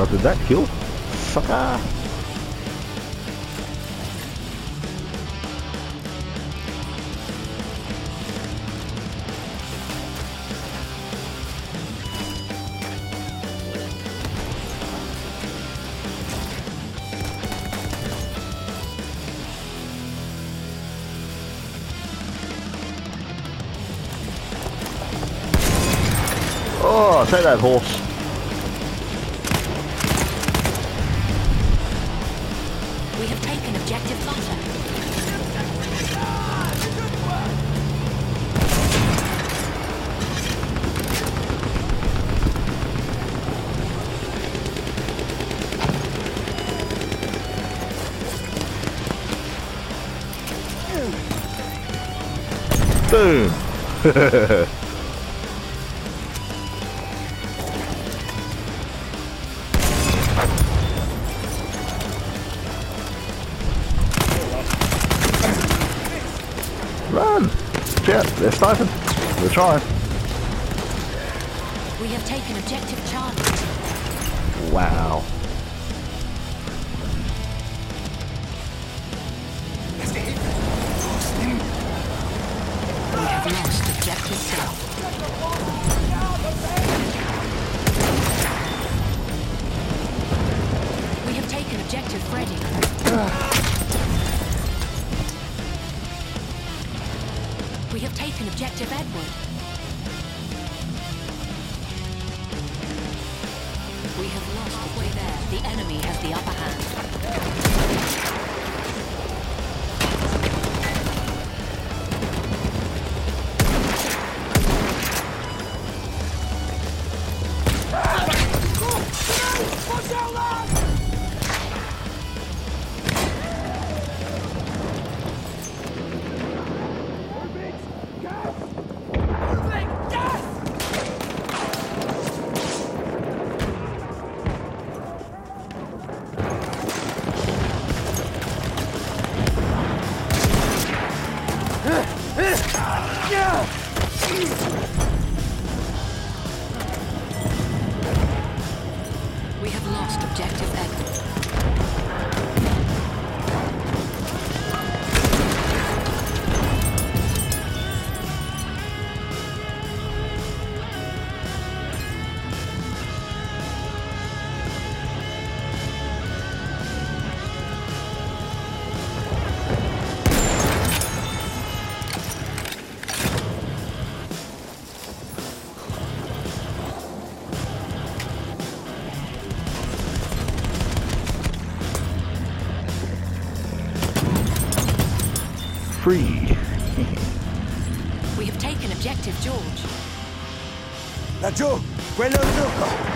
Well, did that kill? Sucker! Oh, take that horse. We have taken objective butter. Boom! Run! Yeah, they're sniping. We're trying. We have taken objective Charlie. Wow. We have lost objective South. We have taken objective Freddy. We have taken objective Edward. We have lost halfway there. The enemy has the upper hand. We have lost objective Edward. We have taken objective George. La Joe, quello gioco.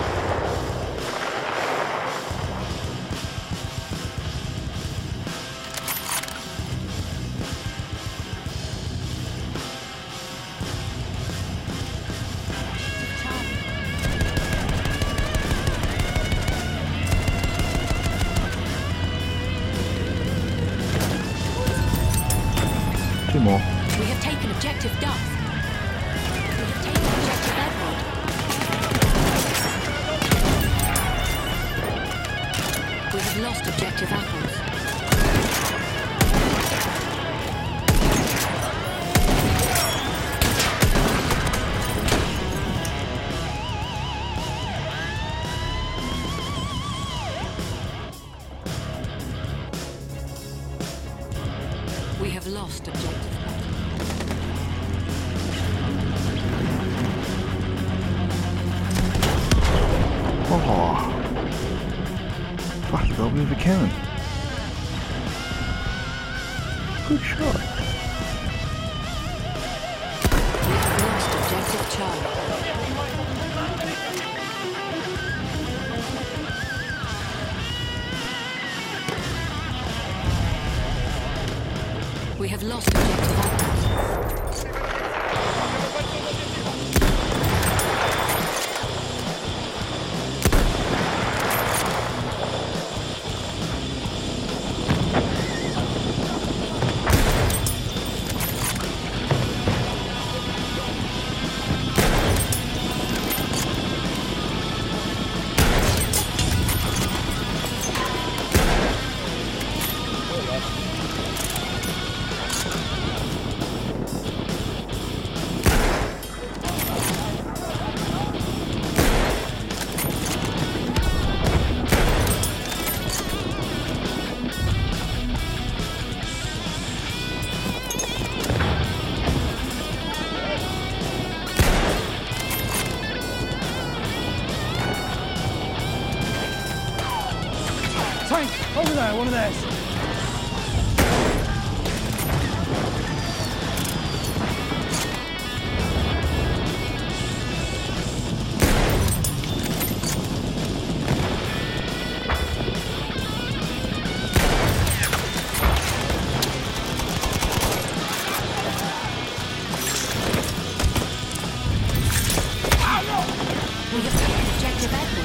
Two more. We have taken objective Duff. We have taken objective Edward. We have lost objective Apples. We have lost objective Apples. Oh, fuck, they'll move a cannon. Good shot. We've lost objective Charlie. We have lost objective Apples. Frank, over there, one of theirs. We just have to objective at